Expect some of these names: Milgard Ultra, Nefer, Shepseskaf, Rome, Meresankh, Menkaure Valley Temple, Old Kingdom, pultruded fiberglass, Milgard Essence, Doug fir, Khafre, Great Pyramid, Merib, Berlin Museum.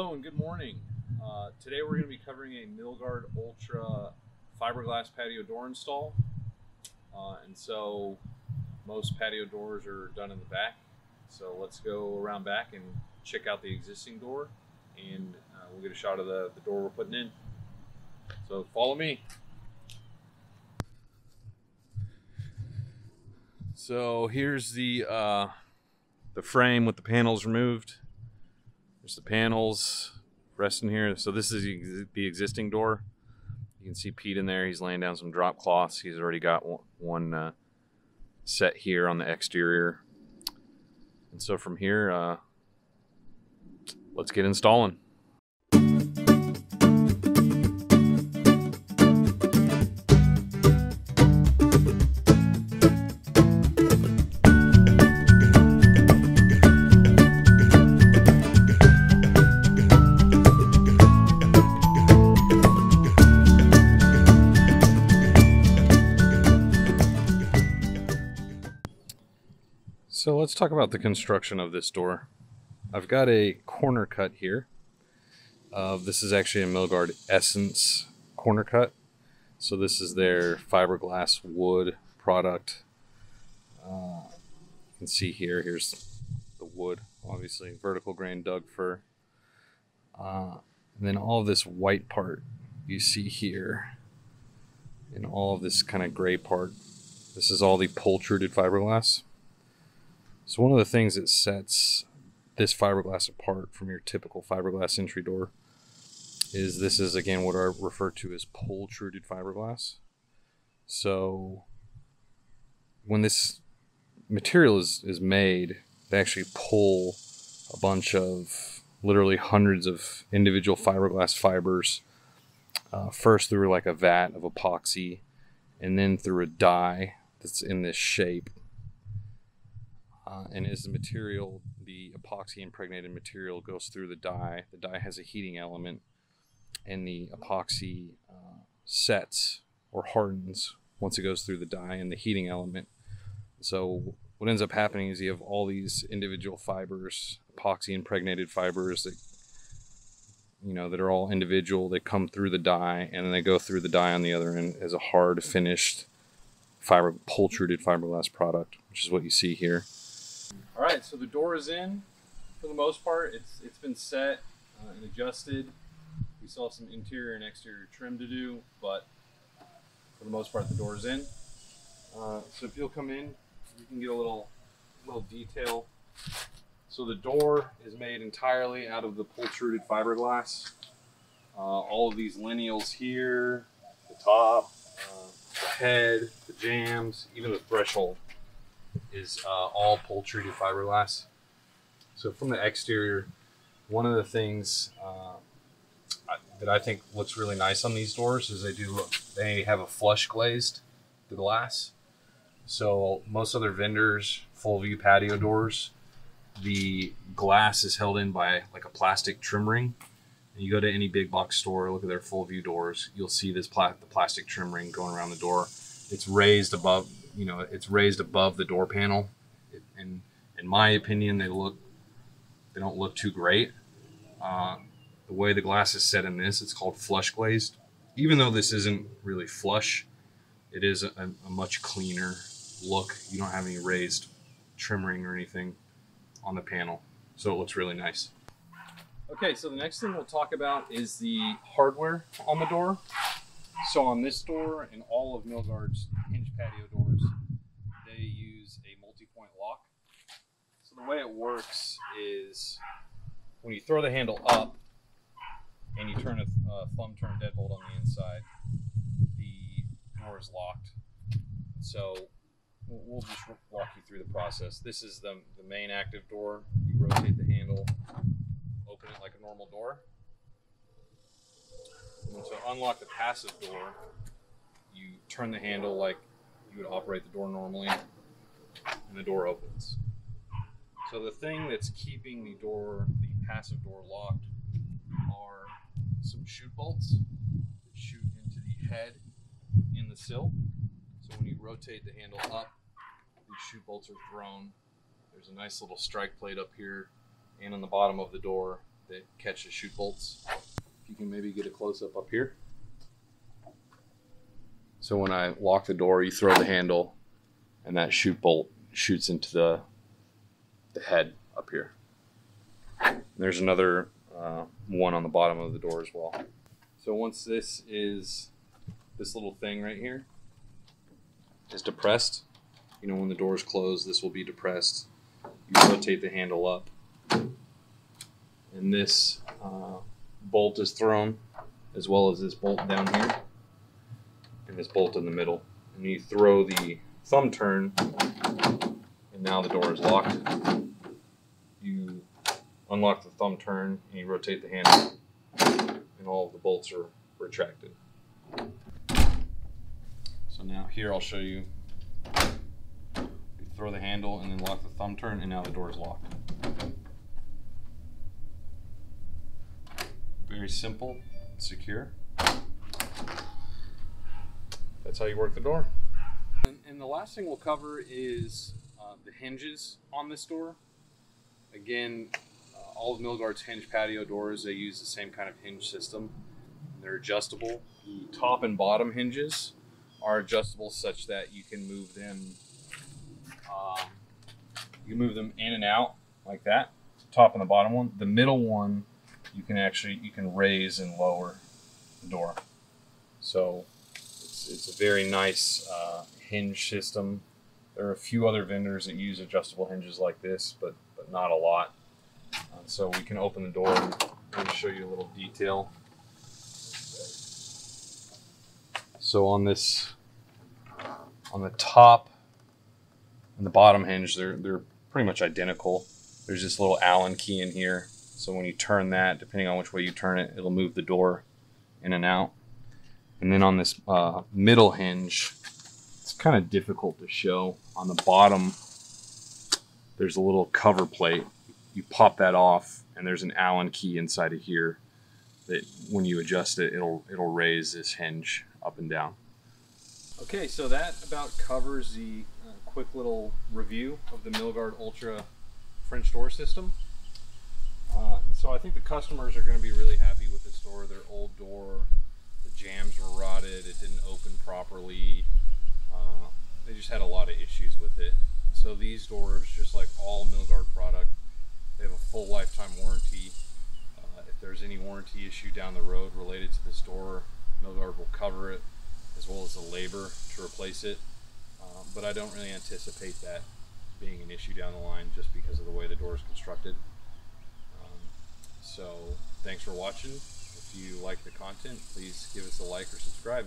Hello and good morning. Today we're going to be covering a Milgard Ultra fiberglass patio door install. And so most patio doors are done in the back. So let's go around back and check out the existing door, and we'll get a shot of the door we're putting in. So follow me. So here's the frame with the panels removed. There's the panels resting here. So this is the existing door. You can see Pete in there. He's laying down some drop cloths. He's already got one set here on the exterior. And so from here, let's get installing. So let's talk about the construction of this door. I've got a corner cut here. This is actually a Milgard Essence corner cut. So this is their fiberglass wood product. You can see here, here's the wood, obviously vertical grain Doug fir. And then all of this white part you see here, and all of this kind of gray part, this is all the pultruded fiberglass. So one of the things that sets this fiberglass apart from your typical fiberglass entry door is this is, again, what I refer to as pultruded fiberglass. So when this material is made, they actually pull a bunch of literally hundreds of individual fiberglass fibers, first through like a vat of epoxy, and then through a die that's in this shape. And as the material, the epoxy impregnated material goes through the dye has a heating element, and the epoxy sets or hardens once it goes through the dye and the heating element. So what ends up happening is you have all these individual fibers, epoxy impregnated fibers that, you know, that are all individual. They come through the dye, and then they go through the dye on the other end as a hard finished pultruded fiberglass product, which is what you see here. All right, so the door is in for the most part. It's been set and adjusted. We still have some interior and exterior trim to do, but for the most part, the door is in. So if you'll come in, you can get a little detail. So the door is made entirely out of the pultruded fiberglass. All of these lineals here, the top, the head, the jambs, even the threshold is all pultruded fiberglass. So from the exterior, one of the things that I think looks really nice on these doors is they have a flush glazed the glass. So most other vendors' full view patio doors, the glass is held in by like a plastic trim ring. And you go to any big box store, look at their full view doors, you'll see this the plastic trim ring going around the door. It's raised above. You know, it's raised above the door panel, and in my opinion, they don't look too great. The way the glass is set in this, it's called flush glazed. Even though this isn't really flush, it is a much cleaner look. You don't have any raised trim ring or anything on the panel, so it looks really nice. Okay, so the next thing we'll talk about is the hardware on the door. So on this door and all of Milgard's hinge patio doors, they use a multi-point lock. So the way it works is when you throw the handle up and you turn a thumb turn deadbolt on the inside, the door is locked. So we'll just walk you through the process. This is the main active door. You rotate the handle, open it like a normal door. And to unlock the passive door, you turn the handle like you would operate the door normally, and the door opens. So the thing that's keeping the passive door locked, are some shoot bolts that shoot into the head in the sill. So when you rotate the handle up, these shoot bolts are thrown. There's a nice little strike plate up here and on the bottom of the door that catch the shoot bolts. If you can maybe get a close-up up here. So when I lock the door, you throw the handle and that shoot bolt shoots into the head up here. There's another one on the bottom of the door as well. So once this little thing right here is depressed, you know, when the door is closed, this will be depressed. You rotate the handle up and this bolt is thrown, as well as this bolt down here and this bolt in the middle. And you throw the thumb turn and now the door is locked. You unlock the thumb turn and you rotate the handle and all of the bolts are retracted. So now here I'll show you. You throw the handle and then lock the thumb turn and now the door is locked. Very simple, secure. That's how you work the door. And the last thing we'll cover is the hinges on this door. Again, all of Milgard's hinge patio doors, they use the same kind of hinge system. They're adjustable. The top and bottom hinges are adjustable such that you can move them in and out like that. Top and the bottom one. The middle one you can actually raise and lower the door. So it's a very nice hinge system. There are a few other vendors that use adjustable hinges like this, but not a lot. So we can open the door and show you a little detail. So on this, on the top and the bottom hinge, they're pretty much identical. There's this little Allen key in here. So when you turn that, depending on which way you turn it, it'll move the door in and out. And then on this middle hinge, it's kind of difficult to show. On the bottom, there's a little cover plate. You pop that off and there's an Allen key inside of here that when you adjust it, it'll raise this hinge up and down. Okay, so that about covers the quick little review of the Milgard Ultra French door system. So I think the customers are going to be really happy with this door. Their old door, the jambs were rotted, it didn't open properly. They just had a lot of issues with it. So these doors, just like all Milgard product, they have a full lifetime warranty. If there's any warranty issue down the road related to this door, Milgard will cover it, as well as the labor to replace it. But I don't really anticipate that being an issue down the line just because of the way the door is constructed. So thanks for watching. If you like the content, please give us a like or subscribe.